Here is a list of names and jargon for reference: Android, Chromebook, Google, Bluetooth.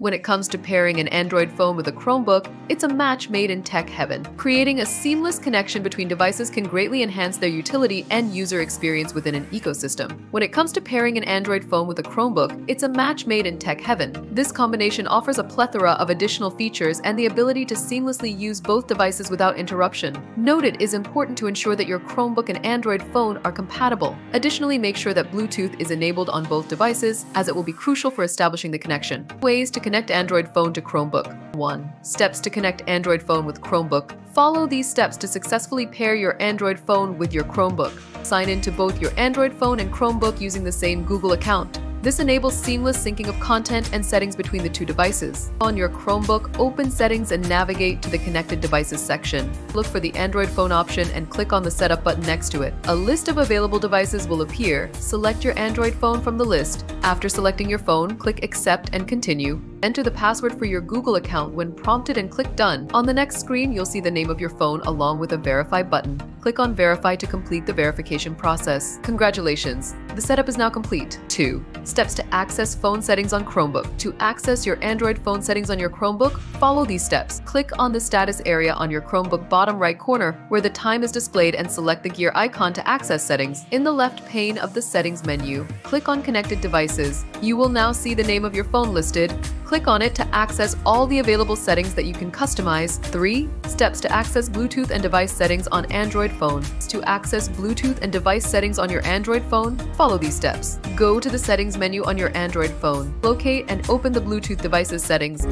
When it comes to pairing an Android phone with a Chromebook, it's a match made in tech heaven. Creating a seamless connection between devices can greatly enhance their utility and user experience within an ecosystem. When it comes to pairing an Android phone with a Chromebook, it's a match made in tech heaven. This combination offers a plethora of additional features and the ability to seamlessly use both devices without interruption. Note it is important to ensure that your Chromebook and Android phone are compatible. Additionally, make sure that Bluetooth is enabled on both devices, as it will be crucial for establishing the connection. Ways to connect Android phone to Chromebook. 1. Steps to connect Android phone with Chromebook. Follow these steps to successfully pair your Android phone with your Chromebook. Sign in to both your Android phone and Chromebook using the same Google account. This enables seamless syncing of content and settings between the two devices. On your Chromebook, open Settings and navigate to the Connected Devices section. Look for the Android phone option and click on the Setup button next to it. A list of available devices will appear. Select your Android phone from the list. After selecting your phone, click Accept and Continue. Enter the password for your Google account when prompted and click Done. On the next screen, you'll see the name of your phone along with a Verify button. Click on Verify to complete the verification process. Congratulations! The setup is now complete. 2. Steps to access phone settings on Chromebook. To access your Android phone settings on your Chromebook, follow these steps. Click on the status area on your Chromebook bottom right corner where the time is displayed and select the gear icon to access settings. In the left pane of the settings menu, click on Connected Devices. You will now see the name of your phone listed. Click on it to access all the available settings that you can customize. 3. Steps to access Bluetooth and device settings on Android phone. To access Bluetooth and device settings on your Android phone, follow these steps. Go to the settings menu on your Android phone. Locate and open the Bluetooth devices settings.